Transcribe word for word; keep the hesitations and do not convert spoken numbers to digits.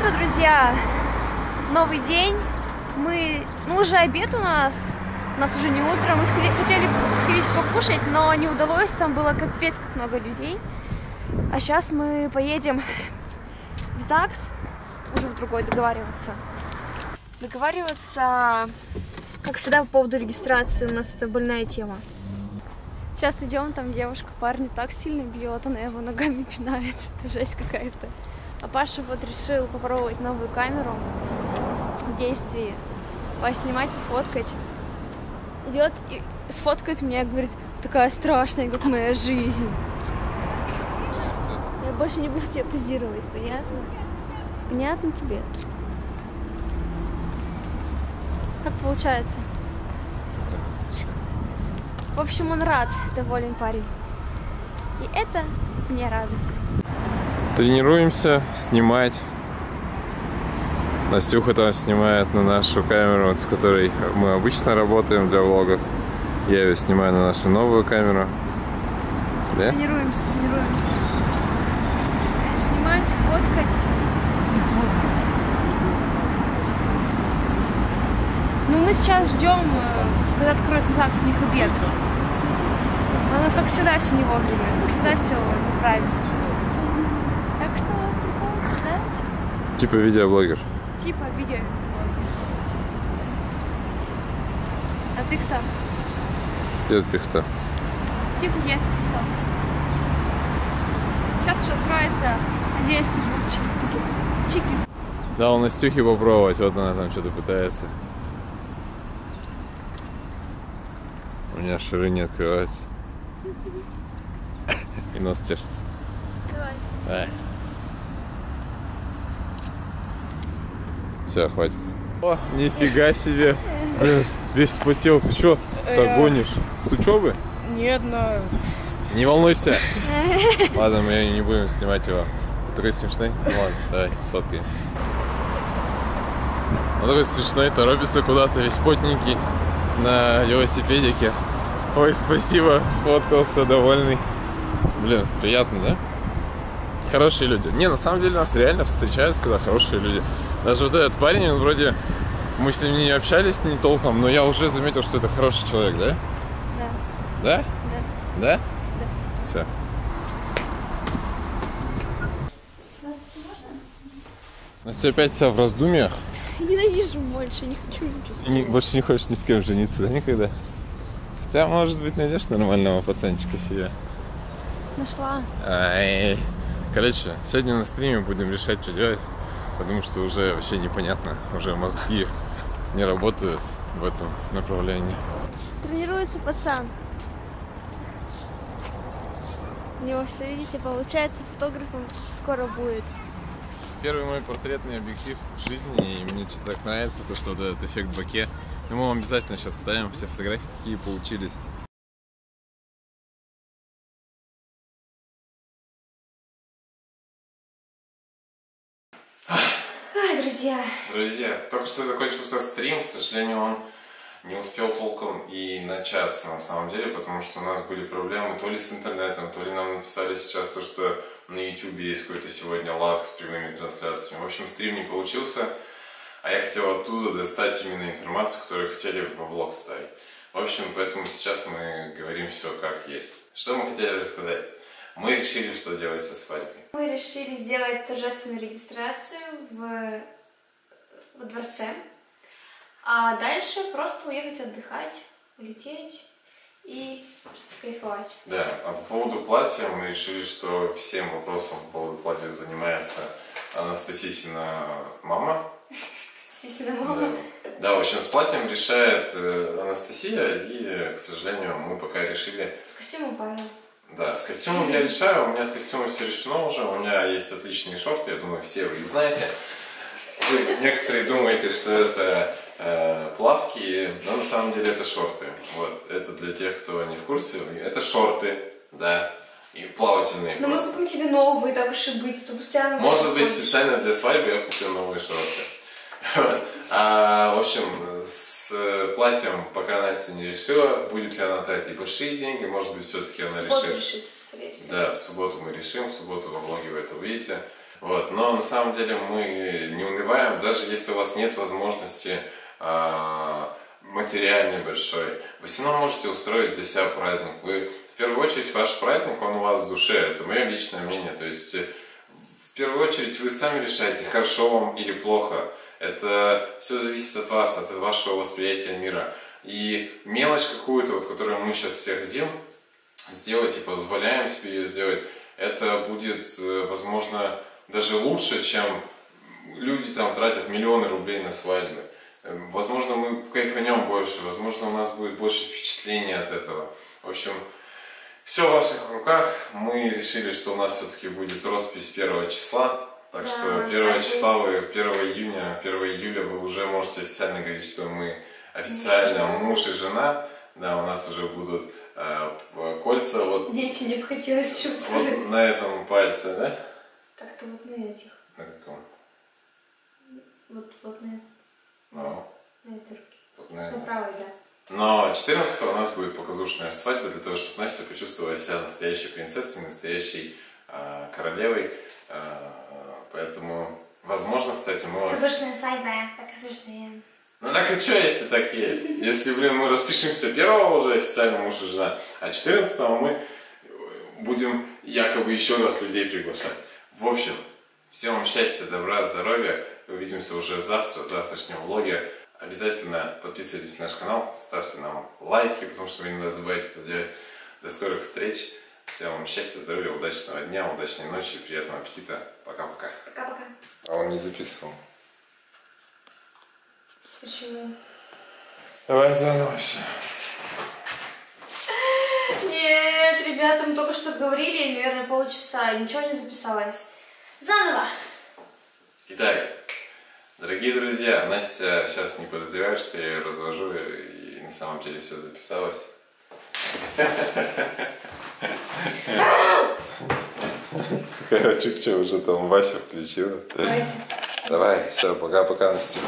утро, друзья! Новый день. Мы... Ну, уже обед у нас. У нас уже не утро. Мы сходи... хотели сходить покушать, но не удалось. Там было капец как много людей. А сейчас мы поедем в ЗАГС. Уже в другой договариваться. Договариваться, как всегда, по поводу регистрации. У нас это больная тема. Сейчас идем, там девушка, парня так сильно бьет, она его ногами пинает. Это жесть какая-то. А Паша вот решил попробовать новую камеру в действии. Поснимать, пофоткать. Идет и сфоткает меня, говорит, такая страшная, как моя жизнь. Я больше не буду тебя позировать, понятно? Понятно тебе? Как получается? В общем, он рад, доволен парень. И это меня радует. Тренируемся снимать. Настюха там снимает на нашу камеру, с которой мы обычно работаем для влогов. Я ее снимаю на нашу новую камеру. Да? Тренируемся, тренируемся. Снимать, фоткать. Ну, мы сейчас ждем, когда откроется ЗАГС, у них обед. Но у нас, как всегда, все не вовремя. Как всегда, все неправильно. Так что приходится ждать. Типа видеоблогер. Типа видеоблогер. А ты кто? Дед Пихта. Типа Дед Пихта. Сейчас уже откроется, надеюсь, чики-пики. Чики. Дал Настюхе попробовать, вот она там что-то пытается. У меня шары не открываются. И нос тешится. Давай. Давай. Все, хватит. О, нифига себе. Блин, весь вспотел. Ты что так гонишь? С учебы? Нет, но... Не волнуйся. Ладно, мы не будем снимать его. Он такой смешной. Ну ладно, давай, сфоткаемся. Он такой смешной, торопится куда-то, весь потненький. На велосипедике. Ой, спасибо, сфоткался, довольный. Блин, приятно, да? Хорошие люди. Не, на самом деле нас реально встречают всегда хорошие люди. Даже вот этот парень, он вроде... Мы с ним не общались не толком, но я уже заметил, что это хороший человек, да? Да. Да? Да. Да? Да. Все. Настя опять вся в раздумьях. Ненавижу больше, не хочу ничего. Больше не хочешь ни с кем жениться, да, никогда? Хотя, может быть, найдешь нормального пацанчика себе. Нашла. Ай. Короче, сегодня на стриме будем решать, что делать, потому что уже вообще непонятно, уже мозги не работают в этом направлении. Тренируется пацан. У него все, видите, получается, фотографом скоро будет. Первый мой портретный объектив в жизни, и мне что-то так нравится, то, что вот этот эффект боке. Ну, мы вам обязательно сейчас ставим все фотографии, какие получились. Ай, друзья! Друзья, только что закончился стрим, к сожалению, он не успел толком и начаться, на самом деле, потому что у нас были проблемы то ли с интернетом, то ли нам написали сейчас то, что на YouTube есть какой-то сегодня лаг с прямыми трансляциями. В общем, стрим не получился, а я хотел оттуда достать именно информацию, которую хотели во влог ставить. В общем, поэтому сейчас мы говорим все как есть. Что мы хотели рассказать? Мы решили, что делать со свадьбой. Мы решили сделать торжественную регистрацию в, в дворце. А дальше просто уехать отдыхать, улететь и кайфовать. Да, а по поводу платья мы решили, что всем вопросом по поводу платья занимается Анастасисина мама. Анастасисина мама. Да. Да, в общем, с платьем решает Анастасия, и, к сожалению, мы пока решили... С костюмом Павел. Да, с костюмом я решаю, у меня с костюмом все решено уже, у меня есть отличные шорты, я думаю, все вы их знаете. Вы, некоторые думаете, что это э, плавки, но на самом деле это шорты. Вот, это для тех, кто не в курсе, это шорты, да, и плавательные. Но просто. Мы купим тебе новые, так уж и быть, чтобы специально... Может быть, специально для свадьбы я купил новые шорты. А, в общем, с платьем пока Настя не решила, будет ли она тратить большие деньги, может быть, все-таки она решит. В субботу решится, скорее всего. Да, в субботу мы решим, в субботу во влоге вы это увидите. Вот. Но на самом деле мы не унываем, даже если у вас нет возможности э, материальной большой, вы все равно можете устроить для себя праздник. Вы, в первую очередь, ваш праздник, он у вас в душе, это мое личное мнение. То есть, в первую очередь, вы сами решаете, хорошо вам или плохо. Это все зависит от вас, от вашего восприятия мира. И мелочь какую-то, вот, которую мы сейчас все хотим сделать и позволяем себе ее сделать, это будет, возможно, даже лучше, чем люди там тратят миллионы рублей на свадьбы. Возможно, мы кайфанем больше, возможно, у нас будет больше впечатлений от этого. В общем, все в ваших руках. Мы решили, что у нас все-таки будет роспись первого числа. Так да, что первого числа, вы, первого июня, первого июля вы уже можете официально говорить, что мы официально муж и жена. Да, у нас уже будут э, кольца. Вот, дети, не бы хотелось чего сказать. Вот на этом пальце, да? Так-то вот на этих. На каком? Вот, вот на, ну, на этой руке. Вот на, на правой, да. Но четырнадцатого у нас будет показушная свадьба, для того, чтобы Настя почувствовала себя настоящей принцессой, настоящей э, королевой. Э, поэтому, возможно, кстати, мы... Показушная свадьба, показушная... Ну так и что, если так есть? Если, блин, мы распишемся первого уже официально муж и жена, а четырнадцатого мы будем якобы еще раз людей приглашать. В общем, всем вам счастья, добра, здоровья. Увидимся уже завтра, в завтрашнем влоге. Обязательно подписывайтесь на наш канал, ставьте нам лайки, потому что вы не забывайте это делать. До скорых встреч. Всем вам счастья, здоровья, удачного дня, удачной ночи, приятного аппетита. Пока-пока. Пока-пока. А он не записывал. Почему? Давай заново все. Нет, ребята, мы только что говорили, наверное, полчаса, ничего не записалось. Заново! Итак, дорогие друзья, Настя сейчас не подозревает, что я ее развожу, и на самом деле все записалось. Короче, что уже там Вася включила. Давай, все, пока-пока, Настя.